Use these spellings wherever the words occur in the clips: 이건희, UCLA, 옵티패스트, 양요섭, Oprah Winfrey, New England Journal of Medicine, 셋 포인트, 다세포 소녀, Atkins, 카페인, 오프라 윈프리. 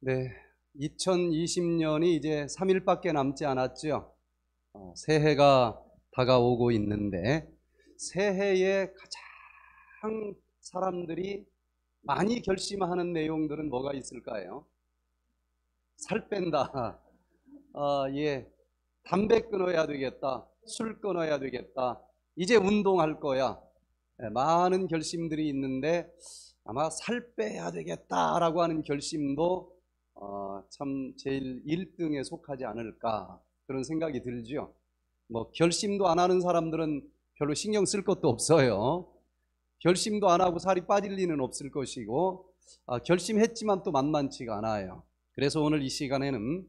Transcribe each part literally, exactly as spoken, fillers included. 네, 이천이십 년이 이제 삼 일밖에 남지 않았죠. 어, 새해가 다가오고 있는데, 새해에 가장 사람들이 많이 결심하는 내용들은 뭐가 있을까요? 살 뺀다. 아, 예. 담배 끊어야 되겠다. 술 끊어야 되겠다. 이제 운동할 거야. 예, 많은 결심들이 있는데, 아마 살 빼야 되겠다라고 하는 결심도 어, 참 제일 일 등에 속하지 않을까, 그런 생각이 들죠. 뭐 결심도 안 하는 사람들은 별로 신경 쓸 것도 없어요. 결심도 안 하고 살이 빠질 리는 없을 것이고, 아, 결심했지만 또 만만치가 않아요. 그래서 오늘 이 시간에는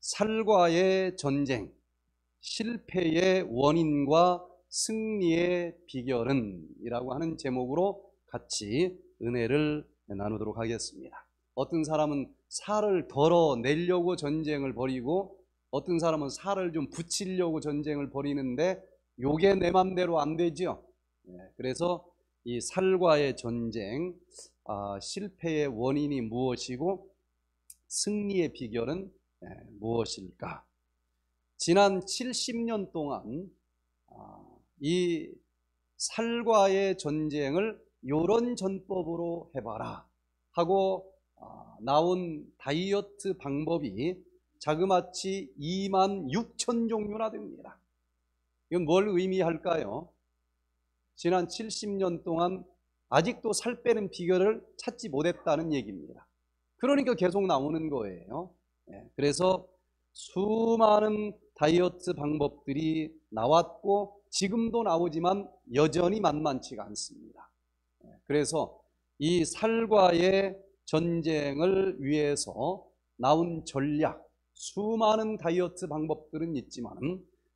살과의 전쟁, 실패의 원인과 승리의 비결은 이라고 하는 제목으로 같이 은혜를 나누도록 하겠습니다. 어떤 사람은 살을 덜어내려고 전쟁을 벌이고, 어떤 사람은 살을 좀 붙이려고 전쟁을 벌이는데, 요게 내 맘대로 안 되죠. 그래서 이 살과의 전쟁, 아, 실패의 원인이 무엇이고 승리의 비결은 무엇일까. 지난 칠십 년 동안 이 살과의 전쟁을 요런 전법으로 해봐라 하고 나온 다이어트 방법이 자그마치 이만 육천 종류나 됩니다. 이건 뭘 의미할까요? 지난 칠십 년 동안 아직도 살 빼는 비결을 찾지 못했다는 얘기입니다. 그러니까 계속 나오는 거예요. 그래서 수많은 다이어트 방법들이 나왔고 지금도 나오지만 여전히 만만치가 않습니다. 그래서 이 살과의 전쟁을 위해서 나온 전략, 수많은 다이어트 방법들은 있지만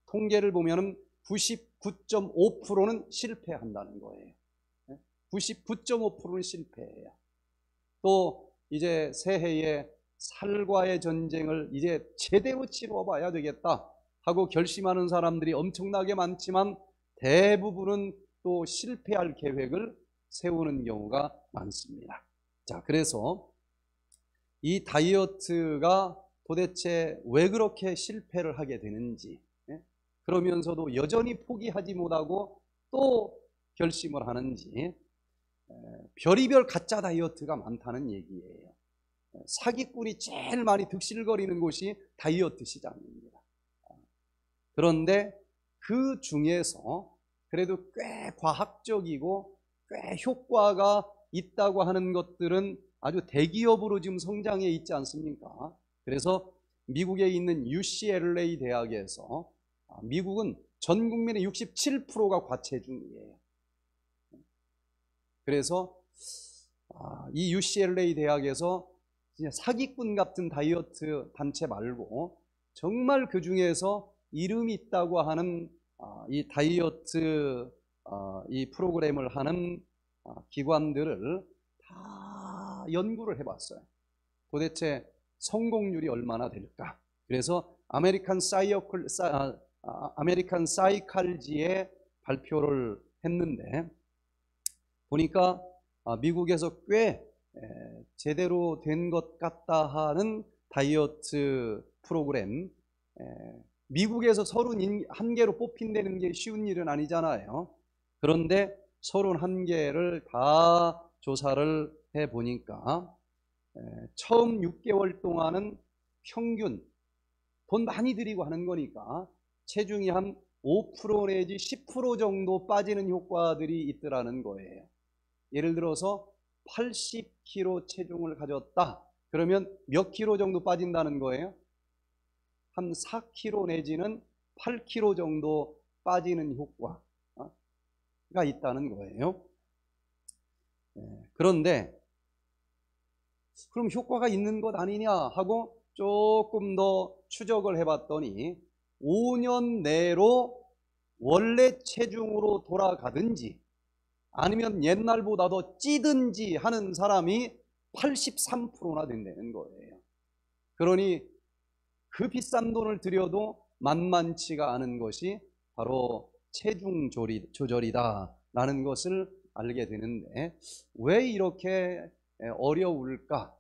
통계를 보면 구십구 점 오 퍼센트는 실패한다는 거예요. 구십구 점 오 퍼센트는 실패해요. 또 이제 새해에 살과의 전쟁을 이제 제대로 치러봐야 되겠다 하고 결심하는 사람들이 엄청나게 많지만, 대부분은 또 실패할 계획을 세우는 경우가 많습니다. 자, 그래서 이 다이어트가 도대체 왜 그렇게 실패를 하게 되는지, 그러면서도 여전히 포기하지 못하고 또 결심을 하는지, 별의별 가짜 다이어트가 많다는 얘기예요. 사기꾼이 제일 많이 득실거리는 곳이 다이어트 시장입니다. 그런데 그 중에서 그래도 꽤 과학적이고 꽤 효과가 있다고 하는 것들은 아주 대기업으로 지금 성장해 있지 않습니까? 그래서 미국에 있는 유 씨 엘 에이 대학에서, 미국은 전 국민의 육십칠 퍼센트가 과체중이에요. 그래서 이 유 씨 엘 에이 대학에서 사기꾼 같은 다이어트 단체 말고 정말 그 중에서 이름이 있다고 하는 이 다이어트 이 프로그램을 하는 기관들을 다 연구를 해봤어요. 도대체 성공률이 얼마나 될까. 그래서 아메리칸 사이어클, 아메리칸 사이칼지에 발표를 했는데, 보니까 미국에서 꽤 제대로 된 것 같다 하는 다이어트 프로그램, 미국에서 삼십일 개로 뽑힌다는 게 쉬운 일은 아니잖아요. 그런데 삼십일 개를 다 조사를 해보니까 처음 육 개월 동안은 평균 돈 많이 들이고 하는 거니까 체중이 한 오 퍼센트 내지 십 퍼센트 정도 빠지는 효과들이 있더라는 거예요. 예를 들어서 팔십 킬로그램 체중을 가졌다 그러면 몇 킬로 정도 빠진다는 거예요? 한 사 킬로그램 내지는 팔 킬로그램 정도 빠지는 효과가 있다는 거예요. 그런데 그럼 효과가 있는 것 아니냐 하고 조금 더 추적을 해봤더니, 오 년 내로 원래 체중으로 돌아가든지 아니면 옛날보다 더 찌든지 하는 사람이 팔십삼 퍼센트나 된다는 거예요. 그러니 그 비싼 돈을 들여도 만만치가 않은 것이 바로 체중 조절이다라는 것을 알게 되는데, 왜 이렇게 어려울까?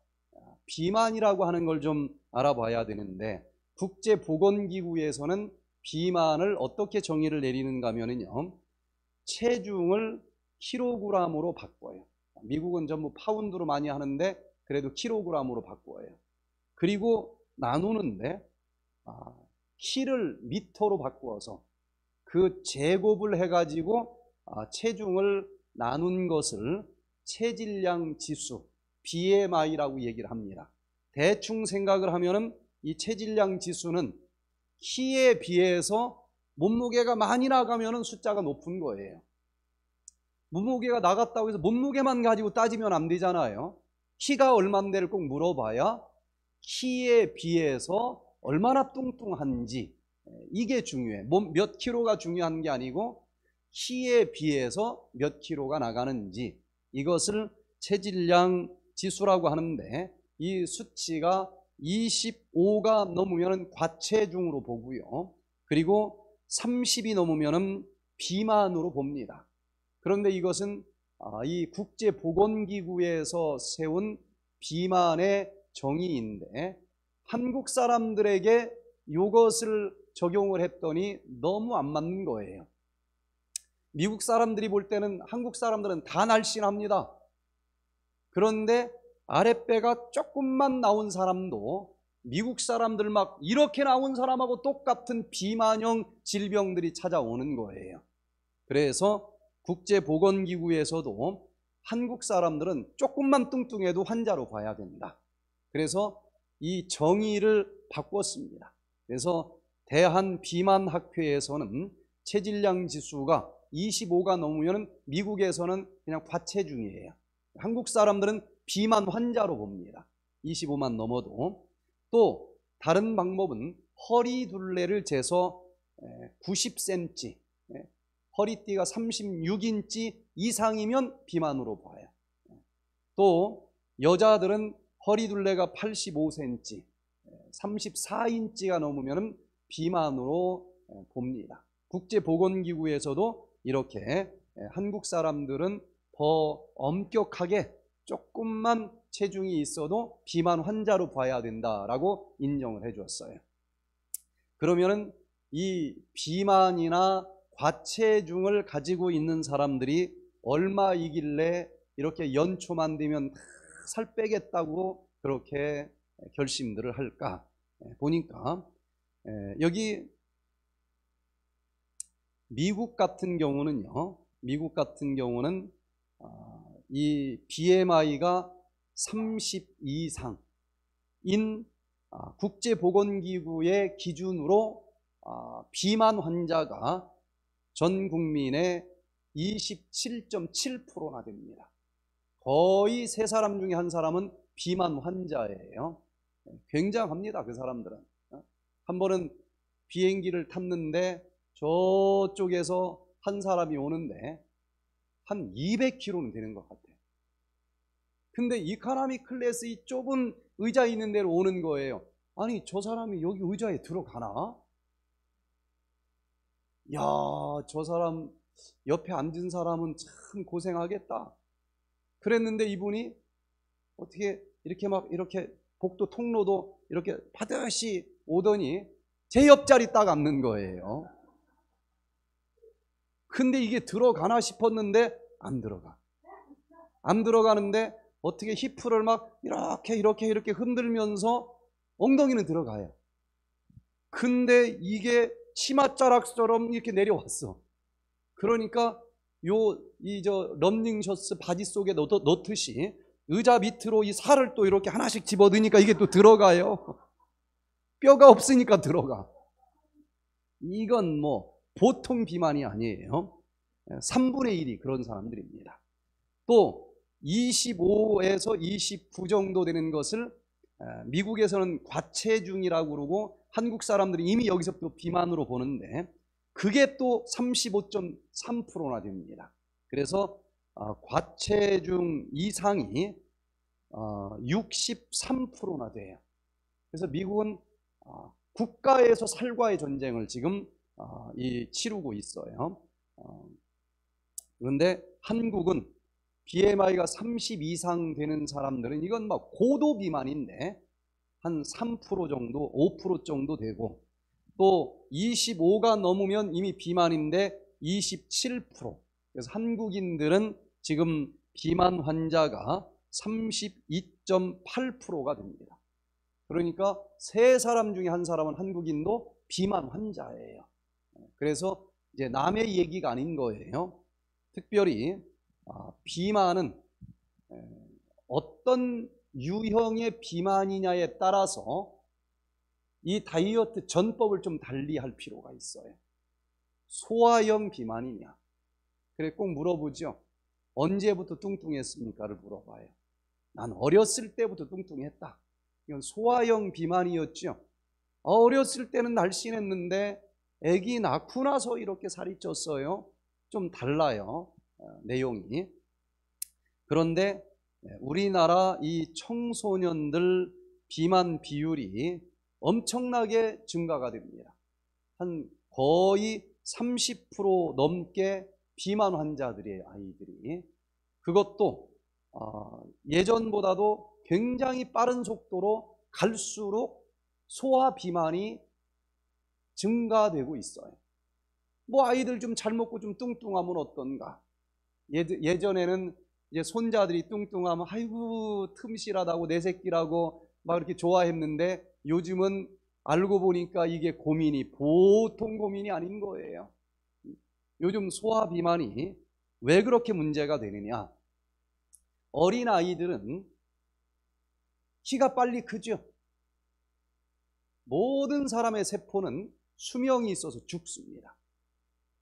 비만이라고 하는 걸 좀 알아봐야 되는데, 국제보건기구에서는 비만을 어떻게 정의를 내리는가 하면요, 체중을 킬로그램으로 바꿔요. 미국은 전부 파운드로 많이 하는데 그래도 킬로그램으로 바꿔요. 그리고 나누는데 아, 키를 미터로 바꾸어서 그 제곱을 해가지고 아, 체중을 나눈 것을 체질량 지수 비엠아이라고 얘기를 합니다. 대충 생각을 하면은 이 체질량 지수는 키에 비해서 몸무게가 많이 나가면은 숫자가 높은 거예요. 몸무게가 나갔다고 해서 몸무게만 가지고 따지면 안 되잖아요. 키가 얼만데를 꼭 물어봐야 키에 비해서 얼마나 뚱뚱한지 이게 중요해. 몸 몇 킬로가 중요한 게 아니고 키에 비해서 몇 킬로가 나가는지, 이것을 체질량 지수라고 하는데 이 수치가 이십오가 넘으면 과체중으로 보고요. 그리고 삼십이 넘으면 비만으로 봅니다. 그런데 이것은 이 국제보건기구에서 세운 비만의 정의인데, 한국 사람들에게 이것을 적용을 했더니 너무 안 맞는 거예요. 미국 사람들이 볼 때는 한국 사람들은 다 날씬합니다. 그런데 아랫배가 조금만 나온 사람도 미국 사람들 막 이렇게 나온 사람하고 똑같은 비만형 질병들이 찾아오는 거예요. 그래서 국제보건기구에서도 한국 사람들은 조금만 뚱뚱해도 환자로 봐야 된다. 그래서 이 정의를 바꿨습니다. 그래서 대한비만학회에서는 체질량 지수가 이십오가 넘으면 미국에서는 그냥 과체중이에요. 한국 사람들은 비만 환자로 봅니다. 이십오만 넘어도. 또 다른 방법은 허리둘레를 재서 구십 센티미터, 허리띠가 삼십육 인치 이상이면 비만으로 봐요. 또 여자들은 허리둘레가 팔십오 센티미터, 삼십사 인치가 넘으면 비만으로 봅니다. 국제보건기구에서도 이렇게 한국 사람들은 더 엄격하게 조금만 체중이 있어도 비만 환자로 봐야 된다라고 인정을 해줬어요. 그러면은 이 비만이나 과체중을 가지고 있는 사람들이 얼마이길래 이렇게 연초만 되면 다 살 빼겠다고 그렇게 결심들을 할까 보니까, 여기 미국 같은 경우는요, 미국 같은 경우는 이 비엠아이가 삼십 이상인 국제보건기구의 기준으로 비만 환자가 전 국민의 이십칠 점 칠 퍼센트나 됩니다. 거의 세 사람 중에 한 사람은 비만 환자예요. 굉장합니다, 그 사람들은. 한 번은 비행기를 탔는데 저쪽에서 한 사람이 오는데 한 이백 킬로그램는 되는 것 같아요. 근데 이카나미 클래스 이 좁은 의자 있는 데로 오는 거예요. 아니, 저 사람이 여기 의자에 들어가나? 야, 저 사람 옆에 앉은 사람은 참 고생하겠다 그랬는데, 이분이 어떻게 이렇게 막 이렇게 복도 통로도 이렇게 파듯이 오더니 제 옆자리 딱 앉는 거예요. 근데 이게 들어가나 싶었는데 안 들어가. 안 들어가는데 어떻게 히프를 막 이렇게 이렇게 이렇게 흔들면서 엉덩이는 들어가요. 근데 이게 치맛자락처럼 이렇게 내려왔어. 그러니까 요 이 저 러닝 셔츠 바지 속에 넣, 넣듯이 의자 밑으로 이 살을 또 이렇게 하나씩 집어드니까 이게 또 들어가요. 뼈가 없으니까 들어가. 이건 뭐 보통 비만이 아니에요. 삼분의 일이 그런 사람들입니다. 또 이십오에서 이십구 정도 되는 것을 미국에서는 과체중이라고 그러고, 한국 사람들이 이미 여기서부터 비만으로 보는데 그게 또 삼십오 점 삼 퍼센트나 됩니다. 그래서 과체중 이상이 육십삼 퍼센트나 돼요. 그래서 미국은 국가에서 살과의 전쟁을 지금 어, 이 치르고 있어요. 어, 그런데 한국은 비엠아이가 삼십 이상 되는 사람들은 이건 막 고도 비만인데 한 삼 퍼센트 정도, 오 퍼센트 정도 되고, 또 이십오가 넘으면 이미 비만인데 이십칠 퍼센트. 그래서 한국인들은 지금 비만 환자가 삼십이 점 팔 퍼센트가 됩니다. 그러니까 세 사람 중에 한 사람은 한국인도 비만 환자예요. 그래서 이제 남의 얘기가 아닌 거예요. 특별히 비만은 어떤 유형의 비만이냐에 따라서 이 다이어트 전법을 좀 달리 할 필요가 있어요. 소화형 비만이냐, 그래 꼭 물어보죠. 언제부터 뚱뚱했습니까를 물어봐요. 난 어렸을 때부터 뚱뚱했다. 이건 소화형 비만이었죠. 어렸을 때는 날씬했는데 애기 낳고 나서 이렇게 살이 쪘어요. 좀 달라요, 내용이. 그런데 우리나라 이 청소년들 비만 비율이 엄청나게 증가가 됩니다. 한 거의 삼십 퍼센트 넘게 비만 환자들이에요, 아이들이. 그것도 예전보다도 굉장히 빠른 속도로 갈수록 소화 비만이 증가되고 있어요. 뭐 아이들 좀 잘 먹고 좀 뚱뚱하면 어떤가. 예전에는 이제 손자들이 뚱뚱하면 아이고 틈실하다고 내 새끼라고 막 이렇게 좋아했는데, 요즘은 알고 보니까 이게 고민이 보통 고민이 아닌 거예요. 요즘 소화 비만이 왜 그렇게 문제가 되느냐, 어린 아이들은 키가 빨리 크죠. 모든 사람의 세포는 수명이 있어서 죽습니다.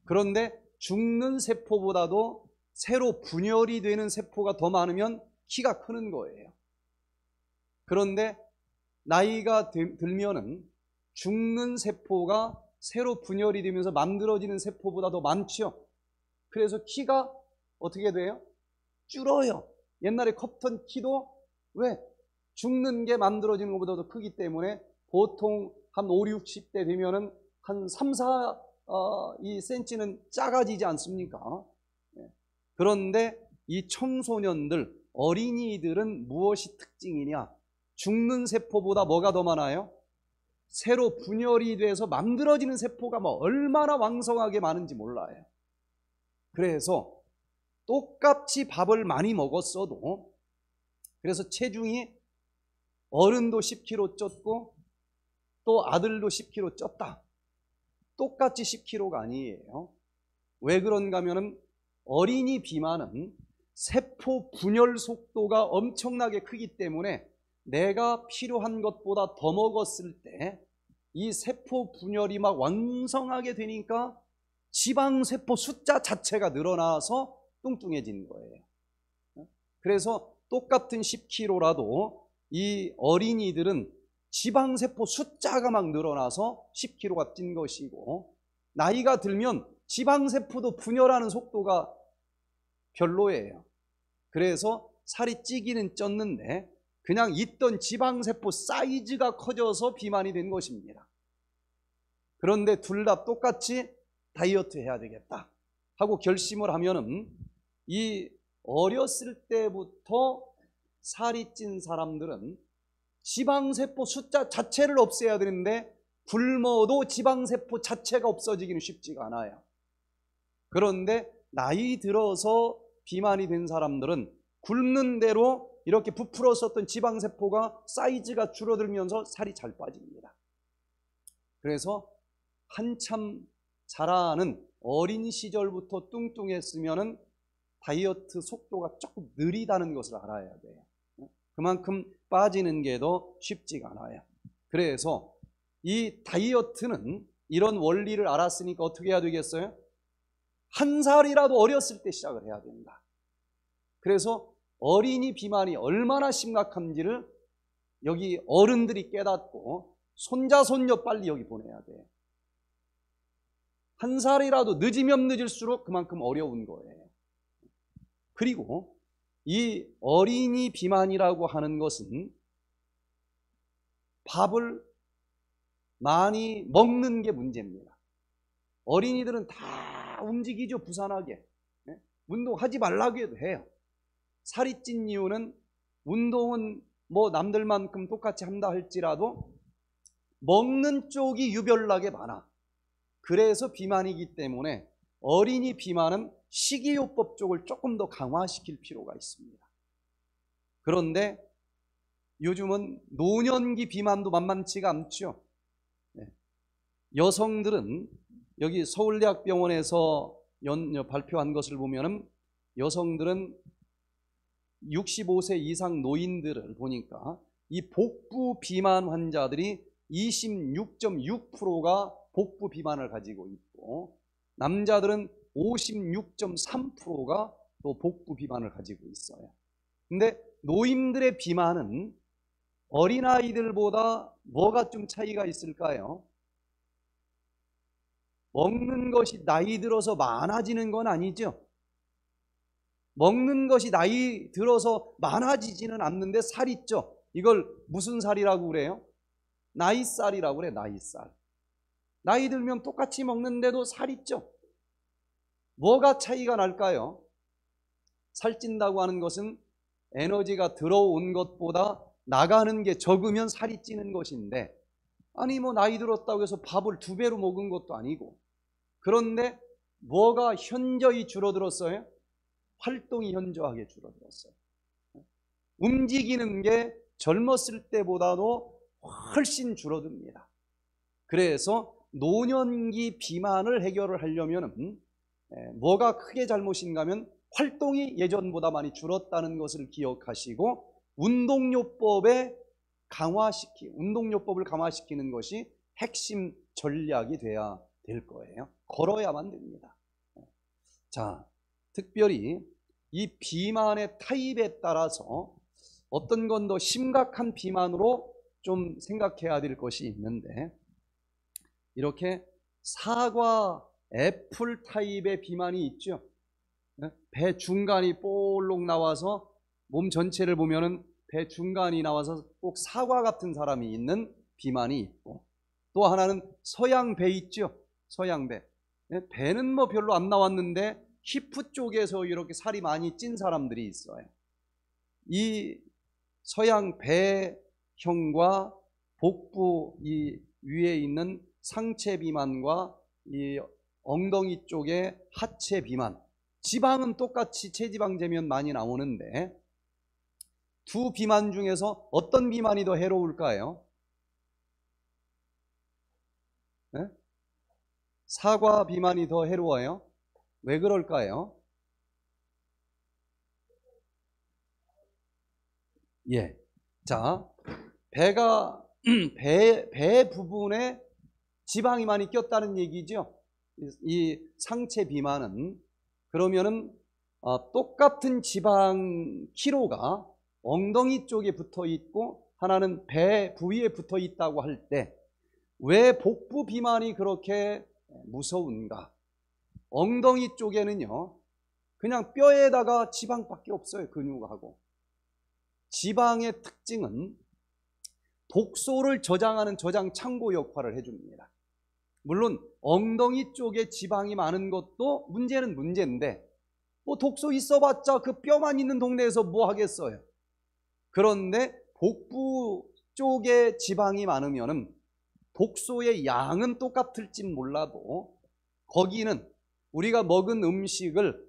그런데 죽는 세포보다도 새로 분열이 되는 세포가 더 많으면 키가 크는 거예요. 그런데 나이가 들면은 죽는 세포가 새로 분열이 되면서 만들어지는 세포보다 더 많죠. 그래서 키가 어떻게 돼요? 줄어요. 옛날에 컵턴 키도 왜? 죽는 게 만들어지는 것보다 더 크기 때문에 보통 한 오십, 육십 대 되면은 한 삼, 사 센티미터는 작아지지 않습니까? 그런데 이 청소년들, 어린이들은 무엇이 특징이냐? 죽는 세포보다 뭐가 더 많아요? 새로 분열이 돼서 만들어지는 세포가 뭐 얼마나 왕성하게 많은지 몰라요. 그래서 똑같이 밥을 많이 먹었어도, 그래서 체중이 어른도 십 킬로그램 쪘고 또 아들도 십 킬로그램 쪘다. 똑같이 십 킬로그램가 아니에요. 왜 그런가 하면 어린이 비만은 세포 분열 속도가 엄청나게 크기 때문에 내가 필요한 것보다 더 먹었을 때 이 세포 분열이 막 왕성하게 되니까 지방세포 숫자 자체가 늘어나서 뚱뚱해진 거예요. 그래서 똑같은 십 킬로그램라도 이 어린이들은 지방세포 숫자가 막 늘어나서 십 킬로그램가 찐 것이고, 나이가 들면 지방세포도 분열하는 속도가 별로예요. 그래서 살이 찌기는 쪘는데 그냥 있던 지방세포 사이즈가 커져서 비만이 된 것입니다. 그런데 둘 다 똑같이 다이어트 해야 되겠다 하고 결심을 하면은 이 어렸을 때부터 살이 찐 사람들은 지방세포 숫자 자체를 없애야 되는데 굶어도 지방세포 자체가 없어지기는 쉽지가 않아요. 그런데 나이 들어서 비만이 된 사람들은 굶는 대로 이렇게 부풀어 썼던 지방세포가 사이즈가 줄어들면서 살이 잘 빠집니다. 그래서 한참 자라는 어린 시절부터 뚱뚱했으면 다이어트 속도가 조금 느리다는 것을 알아야 돼요. 그만큼 빠지는 게 더 쉽지가 않아요. 그래서 이 다이어트는 이런 원리를 알았으니까 어떻게 해야 되겠어요? 한 살이라도 어렸을 때 시작을 해야 된다. 그래서 어린이 비만이 얼마나 심각한지를 여기 어른들이 깨닫고 손자, 손녀 빨리 여기 보내야 돼요. 한 살이라도 늦으면 늦을수록 그만큼 어려운 거예요. 그리고 이 어린이 비만이라고 하는 것은 밥을 많이 먹는 게 문제입니다. 어린이들은 다 움직이죠, 부산하게. 운동하지 말라고 해도 해요. 살이 찐 이유는 운동은 뭐 남들만큼 똑같이 한다 할지라도 먹는 쪽이 유별나게 많아. 그래서 비만이기 때문에 어린이 비만은 식이요법 쪽을 조금 더 강화시킬 필요가 있습니다. 그런데 요즘은 노년기 비만도 만만치가 않죠. 여성들은 여기 서울대학병원에서 연, 발표한 것을 보면은 여성들은 육십오 세 이상 노인들을 보니까 이 복부 비만 환자들이 이십육 점 육 퍼센트가 복부 비만을 가지고 있고, 남자들은 오십육 점 삼 퍼센트가 또 복부 비만을 가지고 있어요. 근데 노인들의 비만은 어린아이들보다 뭐가 좀 차이가 있을까요? 먹는 것이 나이 들어서 많아지는 건 아니죠. 먹는 것이 나이 들어서 많아지지는 않는데 살 있죠. 이걸 무슨 살이라고 그래요? 나이살이라고 그래. 나이살. 나이 들면 똑같이 먹는데도 살 있죠. 뭐가 차이가 날까요? 살찐다고 하는 것은 에너지가 들어온 것보다 나가는 게 적으면 살이 찌는 것인데, 아니 뭐 나이 들었다고 해서 밥을 두 배로 먹은 것도 아니고. 그런데 뭐가 현저히 줄어들었어요? 활동이 현저하게 줄어들었어요. 움직이는 게 젊었을 때보다도 훨씬 줄어듭니다. 그래서 노년기 비만을 해결을 하려면 뭐가 크게 잘못인가 하면 활동이 예전보다 많이 줄었다는 것을 기억하시고 운동요법에 강화시키, 운동요법을 강화시키는 것이 핵심 전략이 돼야 될 거예요. 걸어야만 됩니다. 자, 특별히 이 비만의 타입에 따라서 어떤 건 더 심각한 비만으로 좀 생각해야 될 것이 있는데, 이렇게 사과, 애플 타입의 비만이 있죠. 배 중간이 볼록 나와서 몸 전체를 보면은 배 중간이 나와서 꼭 사과 같은 사람이 있는 비만이 있고, 또 하나는 서양 배 있죠. 서양 배. 배는 뭐 별로 안 나왔는데 히프 쪽에서 이렇게 살이 많이 찐 사람들이 있어요. 이 서양 배형과 복부 이 위에 있는 상체 비만과 이 엉덩이 쪽에 하체 비만, 지방은 똑같이 체지방 재면 많이 나오는데 두 비만 중에서 어떤 비만이 더 해로울까요? 네? 사과 비만이 더 해로워요. 왜 그럴까요? 예. 자, 배가, 배, 배 부분에 지방이 많이 꼈다는 얘기죠. 이 상체 비만은. 그러면은, 어, 똑같은 지방 키로가 엉덩이 쪽에 붙어 있고, 하나는 배 부위에 붙어 있다고 할 때, 왜 복부 비만이 그렇게 무서운가? 엉덩이 쪽에는요, 그냥 뼈에다가 지방밖에 없어요, 근육하고. 지방의 특징은 독소를 저장하는 저장 창고 역할을 해줍니다. 물론 엉덩이 쪽에 지방이 많은 것도 문제는 문제인데, 뭐 독소 있어봤자 그 뼈만 있는 동네에서 뭐 하겠어요? 그런데 복부 쪽에 지방이 많으면은 독소의 양은 똑같을진 몰라도 거기는 우리가 먹은 음식을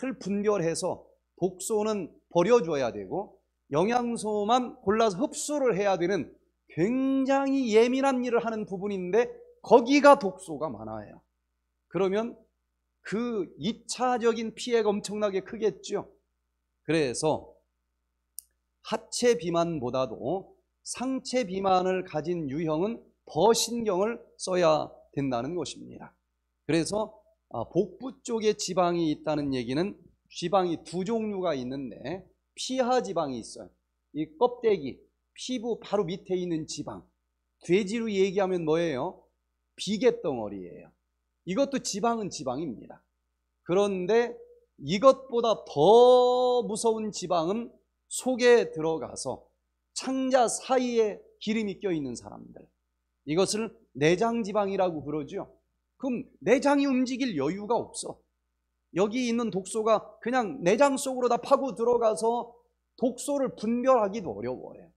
잘 분별해서 독소는 버려줘야 되고 영양소만 골라서 흡수를 해야 되는 굉장히 예민한 일을 하는 부분인데 거기가 독소가 많아요. 그러면 그 이 차적인 피해가 엄청나게 크겠죠. 그래서 하체 비만보다도 상체 비만을 가진 유형은 더 신경을 써야 된다는 것입니다. 그래서 복부 쪽에 지방이 있다는 얘기는 지방이 두 종류가 있는데, 피하 지방이 있어요. 이 껍데기, 피부 바로 밑에 있는 지방. 돼지로 얘기하면 뭐예요? 비계덩어리예요. 이것도 지방은 지방입니다. 그런데 이것보다 더 무서운 지방은 속에 들어가서 창자 사이에 기름이 껴있는 사람들. 이것을 내장지방이라고 그러죠. 그럼 내장이 움직일 여유가 없어. 여기 있는 독소가 그냥 내장 속으로 다 파고 들어가서 독소를 분별하기도 어려워요.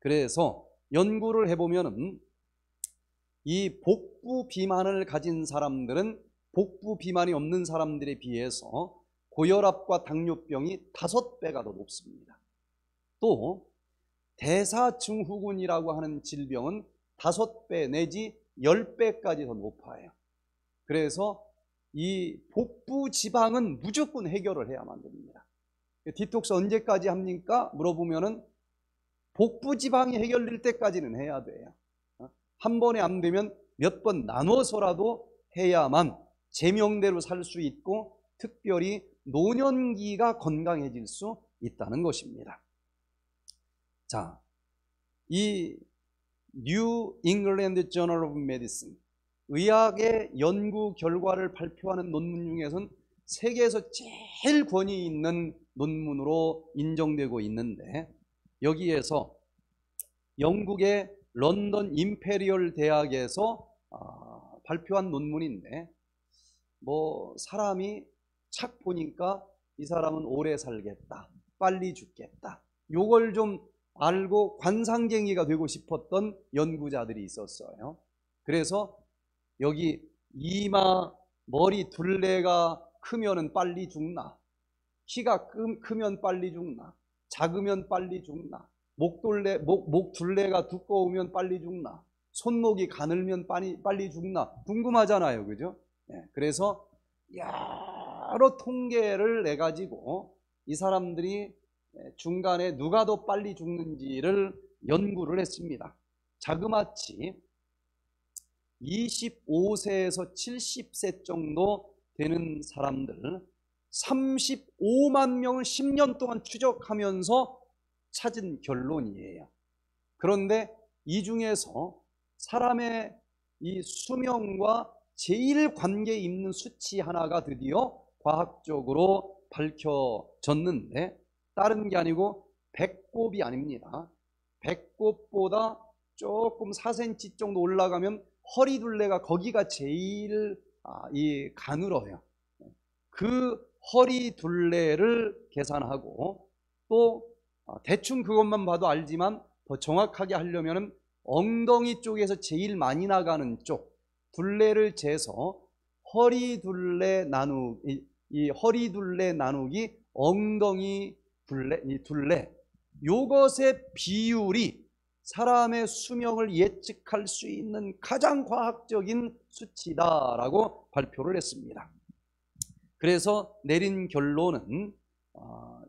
그래서 연구를 해보면 이 복부 비만을 가진 사람들은 복부 비만이 없는 사람들에 비해서 고혈압과 당뇨병이 다섯 배가 더 높습니다. 또 대사증후군이라고 하는 질병은 다섯 배 내지 열 배까지 더 높아요. 그래서 이 복부 지방은 무조건 해결을 해야만 됩니다. 디톡스 언제까지 합니까? 물어보면은 복부 지방이 해결될 때까지는 해야 돼요. 한 번에 안 되면 몇 번 나눠서라도 해야만 제명대로 살 수 있고 특별히 노년기가 건강해질 수 있다는 것입니다. 자, 이 New England Journal of Medicine 의학의 연구 결과를 발표하는 논문 중에서는 세계에서 제일 권위 있는 논문으로 인정되고 있는데, 여기에서 영국의 런던 임페리얼 대학에서 아, 발표한 논문인데, 뭐 사람이 착 보니까 이 사람은 오래 살겠다, 빨리 죽겠다, 요걸 좀 알고 관상쟁이가 되고 싶었던 연구자들이 있었어요. 그래서 여기 이마, 머리 둘레가 크면은 빨리 죽나, 키가 크면 빨리 죽나, 작으면 빨리 죽나, 목둘레, 목, 목 둘레가 두꺼우면 빨리 죽나, 손목이 가늘면 빨리, 빨리 죽나, 궁금하잖아요, 그죠? 네, 그래서 여러 통계를 내가지고 이 사람들이 중간에 누가 더 빨리 죽는지를 연구를 했습니다. 자그마치 이십오 세에서 칠십 세 정도 되는 사람들 삼십오만 명을 십 년 동안 추적하면서 찾은 결론이에요. 그런데 이 중에서 사람의 이 수명과 제일 관계 있는 수치 하나가 드디어 과학적으로 밝혀졌는데, 다른 게 아니고 배꼽이 아닙니다. 배꼽보다 조금 사 센티미터 정도 올라가면 허리 둘레가, 거기가 제일 아, 이 가늘어요. 그 허리 둘레를 계산하고, 또 대충 그것만 봐도 알지만 더 정확하게 하려면 엉덩이 쪽에서 제일 많이 나가는 쪽 둘레를 재서 허리 둘레 나누기, 이 허리 둘레 나누기 엉덩이 둘레, 이 둘레 요것의 비율이 사람의 수명을 예측할 수 있는 가장 과학적인 수치다라고 발표를 했습니다. 그래서 내린 결론은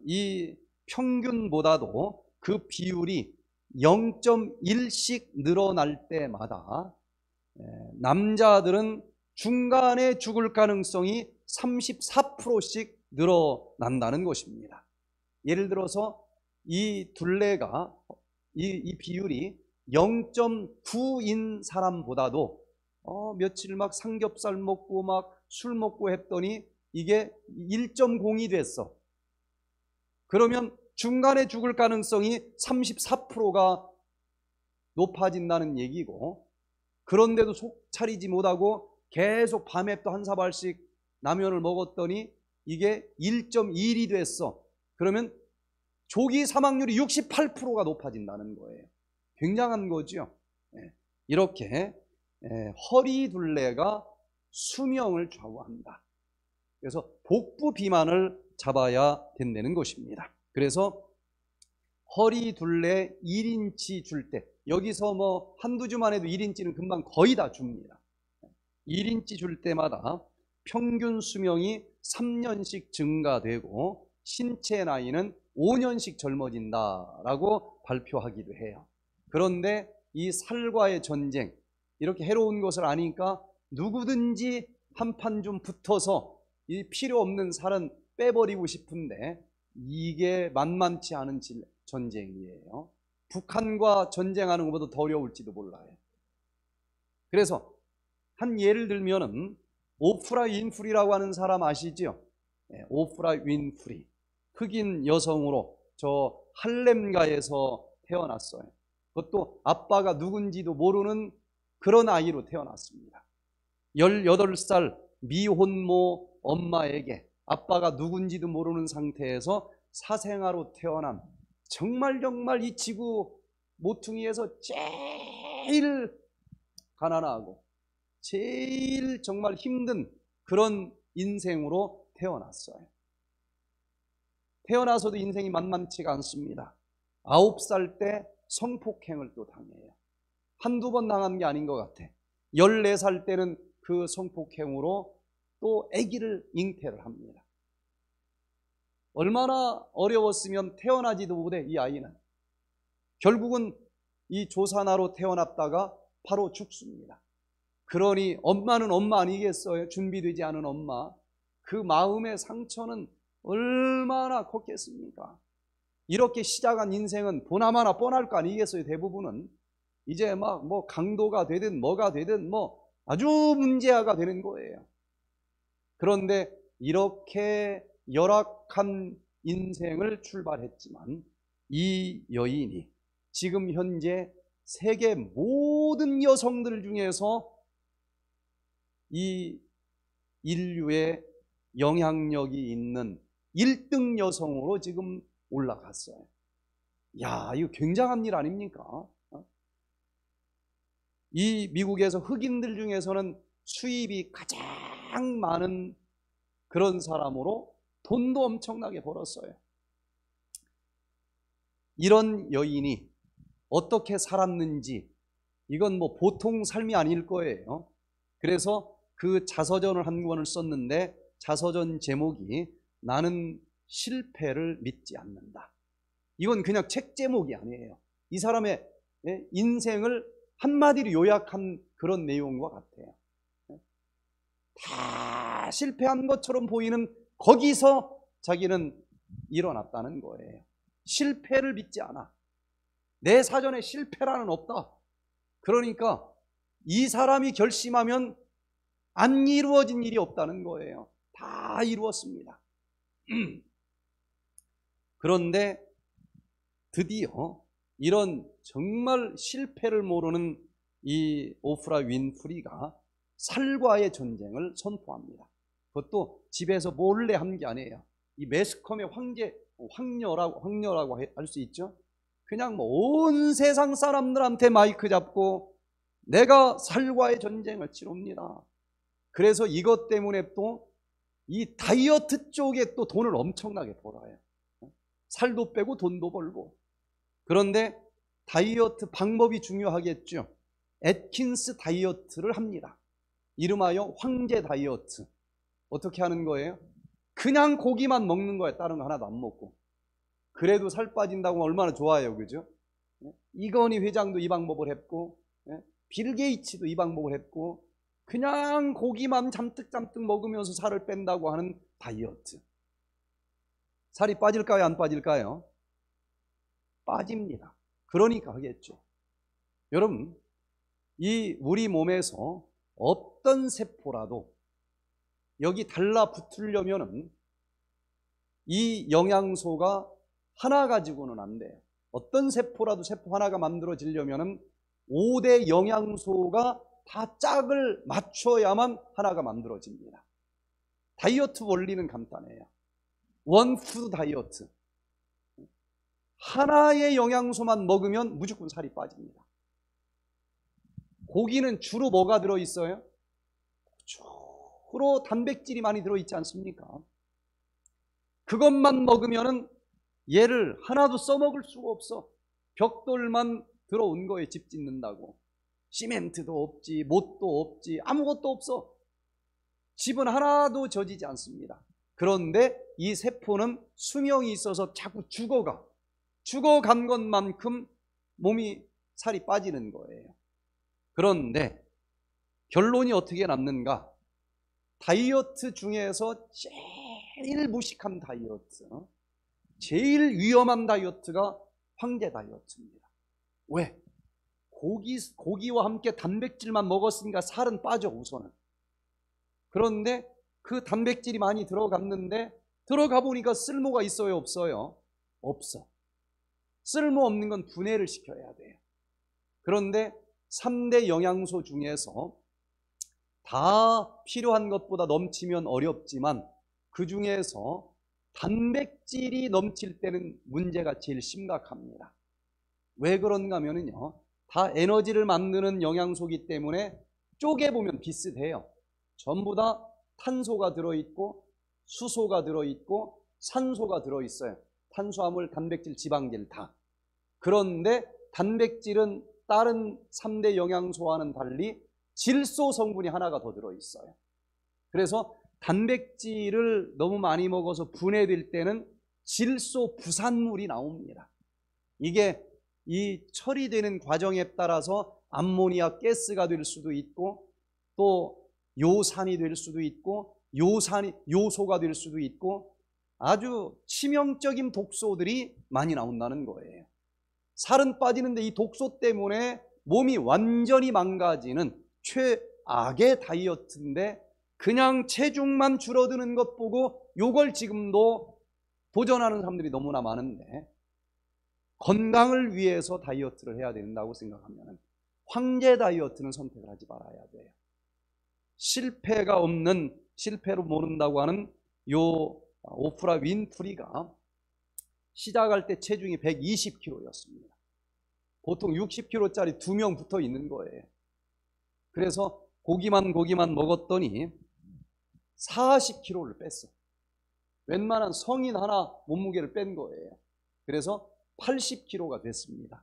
이 평균보다도 그 비율이 영 점 일씩 늘어날 때마다 남자들은 중간에 죽을 가능성이 삼십사 퍼센트씩 늘어난다는 것입니다. 예를 들어서 이 둘레가 이, 이 비율이 영 점 구인 사람보다도 어, 며칠 막 삼겹살 먹고 막 술 먹고 했더니 이게 일 점 영이 됐어. 그러면 중간에 죽을 가능성이 삼십사 퍼센트가 높아진다는 얘기고, 그런데도 속 차리지 못하고 계속 밤에 또 한 사발씩 라면을 먹었더니 이게 일 점 일이 됐어. 그러면 조기 사망률이 육십팔 퍼센트가 높아진다는 거예요. 굉장한 거죠. 이렇게 허리 둘레가 수명을 좌우한다. 그래서 복부 비만을 잡아야 된다는 것입니다. 그래서 허리 둘레 일 인치 줄 때, 여기서 뭐 한두 주만 해도 일 인치는 금방 거의 다 줍니다. 일 인치 줄 때마다 평균 수명이 삼 년씩 증가되고 신체 나이는 오 년씩 젊어진다라고 발표하기도 해요. 그런데 이 살과의 전쟁, 이렇게 해로운 것을 아니까 누구든지 한 판 좀 붙어서 이 필요 없는 살은 빼버리고 싶은데, 이게 만만치 않은 전쟁이에요. 북한과 전쟁하는 것보다 더 어려울지도 몰라요. 그래서 한 예를 들면은 오프라 윈프리라고 하는 사람 아시죠? 네, 오프라 윈프리. 흑인 여성으로 저 할렘가에서 태어났어요. 그것도 아빠가 누군지도 모르는 그런 아이로 태어났습니다. 열여덟 살 미혼모 엄마에게 아빠가 누군지도 모르는 상태에서 사생아로 태어남, 정말 정말 이 지구 모퉁이에서 제일 가난하고 제일 정말 힘든 그런 인생으로 태어났어요. 태어나서도 인생이 만만치가 않습니다. 아홉 살 때 성폭행을 또 당해요. 한두 번 당한 게 아닌 것 같아. 열네 살 때는 그 성폭행으로 또 아기를 잉태를 합니다. 얼마나 어려웠으면 태어나지도 못해 이 아이는. 결국은 이 조산아로 태어났다가 바로 죽습니다. 그러니 엄마는 엄마 아니겠어요? 준비되지 않은 엄마. 그 마음의 상처는 얼마나 컸겠습니까? 이렇게 시작한 인생은 보나마나 뻔할 거 아니겠어요? 대부분은 이제 막 뭐 강도가 되든 뭐가 되든 뭐 아주 문제아가 되는 거예요. 그런데 이렇게 열악한 인생을 출발했지만 이 여인이 지금 현재 세계 모든 여성들 중에서 이 인류에 영향력이 있는 일 등 여성으로 지금 올라갔어요. 야, 이거 굉장한 일 아닙니까? 이 미국에서 흑인들 중에서는 수입이 가장 많은 그런 사람으로 돈도 엄청나게 벌었어요. 이런 여인이 어떻게 살았는지, 이건 뭐 보통 삶이 아닐 거예요. 그래서 그 자서전을 한 권을 썼는데 자서전 제목이 나는 실패를 믿지 않는다. 이건 그냥 책 제목이 아니에요. 이 사람의 인생을 한마디로 요약한 그런 내용과 같아요. 다 실패한 것처럼 보이는 거기서 자기는 일어났다는 거예요. 실패를 믿지 않아. 내 사전에 실패라는 없다. 그러니까 이 사람이 결심하면 안 이루어진 일이 없다는 거예요. 다 이루었습니다. 그런데 드디어 이런 정말 실패를 모르는 이 오프라 윈프리가 살과의 전쟁을 선포합니다. 그것도 집에서 몰래 한 게 아니에요. 이 매스컴의 황제, 황녀라고, 황녀라고 할 수 있죠. 그냥 뭐 온 세상 사람들한테 마이크 잡고 내가 살과의 전쟁을 치릅니다. 그래서 이것 때문에 또 이 다이어트 쪽에 또 돈을 엄청나게 벌어요. 살도 빼고 돈도 벌고. 그런데 다이어트 방법이 중요하겠죠. 애킨스 다이어트를 합니다. 이름하여 황제 다이어트. 어떻게 하는 거예요? 그냥 고기만 먹는 거예요. 다른 거 하나도 안 먹고. 그래도 살 빠진다고 얼마나 좋아요, 그죠? 이건희 회장도 이 방법을 했고, 빌 게이츠도 이 방법을 했고, 그냥 고기만 잠뜩잠뜩 먹으면서 살을 뺀다고 하는 다이어트. 살이 빠질까요, 안 빠질까요? 빠집니다. 그러니까 하겠죠. 여러분, 이 우리 몸에서 어떤 세포라도 여기 달라붙으려면 이 영양소가 하나 가지고는 안 돼요. 어떤 세포라도 세포 하나가 만들어지려면 오 대 영양소가 다 짝을 맞춰야만 하나가 만들어집니다. 다이어트 원리는 간단해요. 원푸드 다이어트. 하나의 영양소만 먹으면 무조건 살이 빠집니다. 고기는 주로 뭐가 들어있어요? 주로 단백질이 많이 들어있지 않습니까? 그것만 먹으면 얘를 하나도 써먹을 수가 없어. 벽돌만 들어온 거에 집 짓는다고. 시멘트도 없지, 못도 없지, 아무것도 없어. 집은 하나도 젖이지 않습니다. 그런데 이 세포는 수명이 있어서 자꾸 죽어가. 죽어간 것만큼 몸이 살이 빠지는 거예요. 그런데 결론이 어떻게 났는가? 다이어트 중에서 제일 무식한 다이어트, 제일 위험한 다이어트가 황제 다이어트입니다. 왜? 고기, 고기와 함께 단백질만 먹었으니까 살은 빠져 우선은. 그런데 그 단백질이 많이 들어갔는데 들어가 보니까 쓸모가 있어요, 없어요? 없어. 쓸모없는 건 분해를 시켜야 돼요. 그런데 삼 대 영양소 중에서 다 필요한 것보다 넘치면 어렵지만 그 중에서 단백질이 넘칠 때는 문제가 제일 심각합니다. 왜 그런가 하면요, 다 에너지를 만드는 영양소이기 때문에 쪼개보면 비슷해요. 전부 다 탄소가 들어있고 수소가 들어있고 산소가 들어있어요. 탄수화물, 단백질, 지방질 다. 그런데 단백질은 다른 삼 대 영양소와는 달리 질소 성분이 하나가 더 들어있어요. 그래서 단백질을 너무 많이 먹어서 분해될 때는 질소 부산물이 나옵니다. 이게 이 처리되는 과정에 따라서 암모니아 가스가 될 수도 있고 또 요산이 될 수도 있고 요산이, 요소가 될 수도 있고 아주 치명적인 독소들이 많이 나온다는 거예요. 살은 빠지는데 이 독소 때문에 몸이 완전히 망가지는 최악의 다이어트인데 그냥 체중만 줄어드는 것 보고 요걸 지금도 도전하는 사람들이 너무나 많은데 건강을 위해서 다이어트를 해야 된다고 생각하면 황제 다이어트는 선택을 하지 말아야 돼요. 실패가 없는, 실패로 모른다고 하는 요 오프라 윈프리가 시작할 때 체중이 백이십 킬로그램이었습니다. 보통 육십 킬로그램짜리 두 명 붙어 있는 거예요. 그래서 고기만 고기만 먹었더니 사십 킬로그램를 뺐어. 웬만한 성인 하나 몸무게를 뺀 거예요. 그래서 팔십 킬로그램가 됐습니다.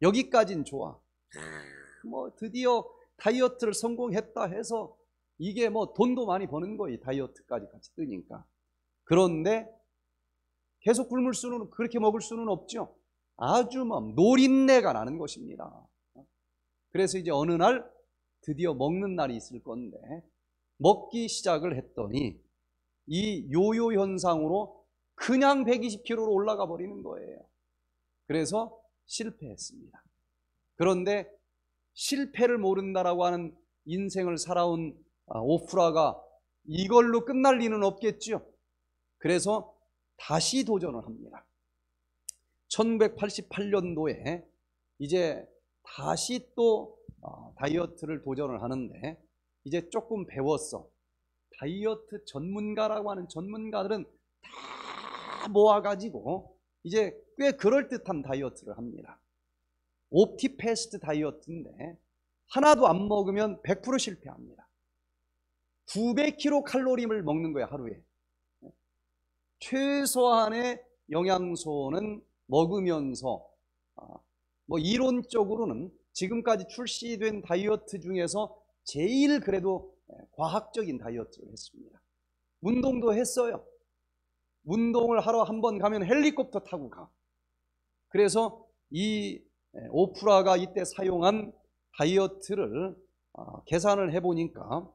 여기까지는 좋아. 뭐 드디어 다이어트를 성공했다 해서 이게 뭐 돈도 많이 버는 거예요. 다이어트까지 같이 뜨니까. 그런데 계속 굶을 수는, 그렇게 먹을 수는 없죠. 아주 막 노린내가 나는 것입니다. 그래서 이제 어느 날 드디어 먹는 날이 있을 건데 먹기 시작을 했더니 이 요요 현상으로 그냥 백이십 킬로그램로 올라가 버리는 거예요. 그래서 실패했습니다. 그런데 실패를 모른다라고 하는 인생을 살아온 오프라가 이걸로 끝날 리는 없겠죠. 그래서 다시 도전을 합니다. 천구백팔십팔 년도에 이제 다시 또 어, 다이어트를 도전을 하는데 이제 조금 배웠어. 다이어트 전문가라고 하는 전문가들은 다 모아가지고 이제 꽤 그럴듯한 다이어트를 합니다. 옵티패스트 다이어트인데 하나도 안 먹으면 백 퍼센트 실패합니다. 구백 킬로칼로리를 먹는 거야, 하루에. 최소한의 영양소는 먹으면서 어, 뭐 이론적으로는 지금까지 출시된 다이어트 중에서 제일 그래도 과학적인 다이어트를 했습니다. 운동도 했어요. 운동을 하러 한번 가면 헬리콥터 타고 가. 그래서 이 오프라가 이때 사용한 다이어트를 계산을 해보니까